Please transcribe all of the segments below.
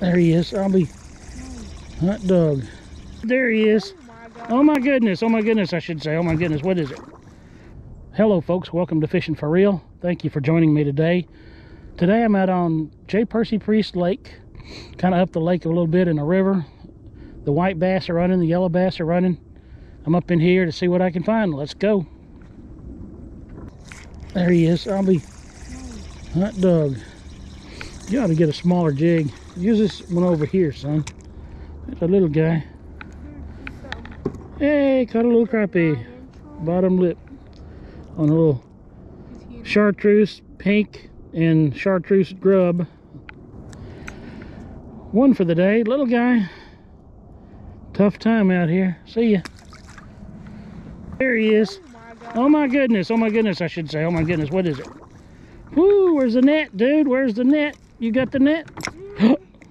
There he is, Robbie. Hot dog. There he is. Oh my goodness. Oh my goodness, I should say. Oh my goodness. What is it? Hello, folks. Welcome to Fishing for Reel. Thank you for joining me today. Today I'm out on J. Percy Priest Lake, kind of up the lake a little bit in the river. The white bass are running, the yellow bass are running. I'm up in here to see what I can find. Let's go. There he is, Robbie. Hot dog. You ought to get a smaller jig. Use this one over here, son. That's a little guy. Hey, caught a little crappie. Bottom lip on a little chartreuse pink and chartreuse grub. One for the day, little guy. Tough time out here. See ya. There he is. Oh my goodness. Oh my goodness, I should say. Oh my goodness. What is it? Woo, where's the net, dude? Where's the net? You got the net?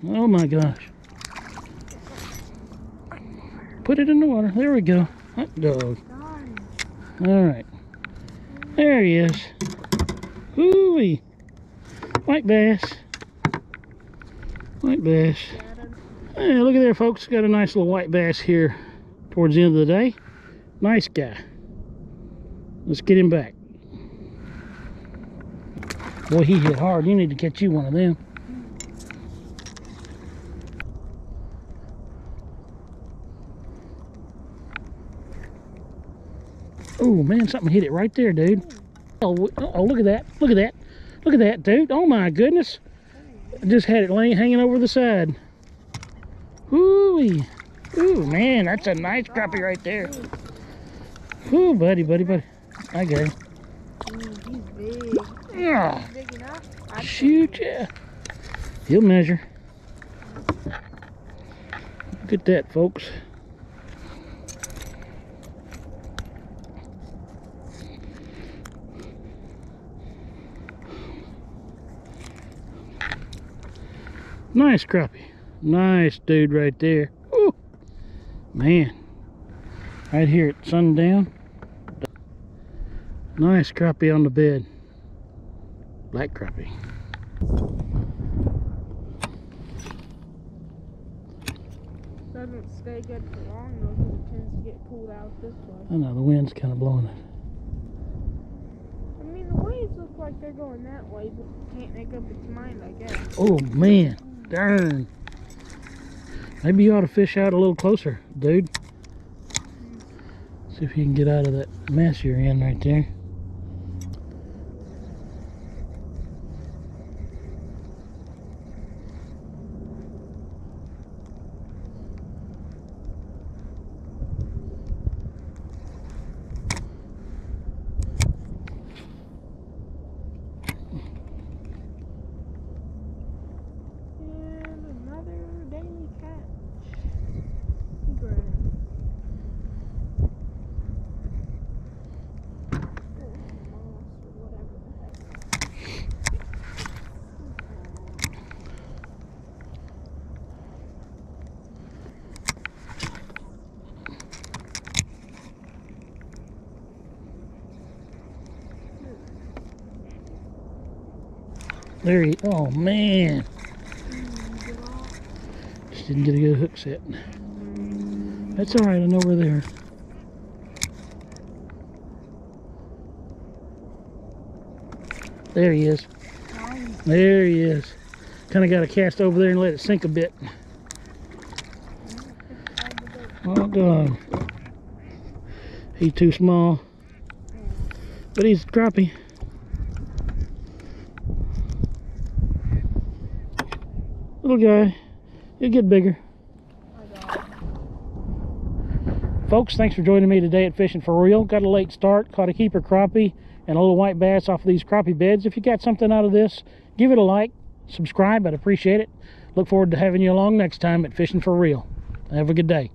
Oh my gosh. Put it in the water. There we go. Hot dog. All right. There he is. Woo-wee. White bass. White bass. Hey, look at there, folks. Got a nice little white bass here towards the end of the day. Nice guy. Let's get him back. Boy, he hit hard. You need to catch you one of them. Oh man, something hit it right there, dude. Oh, look at that. Look at that. Look at that, dude. Oh my goodness. I just had it laying, hanging over the side. Ooh, ooh, man, that's a nice crappie right there. Ooh, buddy, buddy, buddy. I got him. He's big. Yeah. He's big enough. Shoot, yeah. He'll measure. Look at that, folks. Nice crappie. Nice dude right there. Ooh, man. Right here at sundown. Nice crappie on the bed. Black crappie. Doesn't stay good for long though, because it tends to get pulled out this way. I know, the wind's kind of blowing it. I mean, the waves look like they're going that way, but can't make up its mind, I guess. Oh man, darn. Maybe you ought to fish out a little closer, dude. See if you can get out of that mess you're in right there. There he, oh man. Just didn't get a good hook set. That's alright, I know we're there. There he is. There he is. Kind of got to cast over there and let it sink a bit. Oh God. He's too small. But he's crappie. Little guy, he'll get bigger. Folks, thanks for joining me today at Fishing for Reel. Got a late start, caught a keeper crappie and a little white bass off of these crappie beds. If you got something out of this, give it a like, subscribe, I'd appreciate it. Look forward to having you along next time at Fishing for Reel. Have a good day.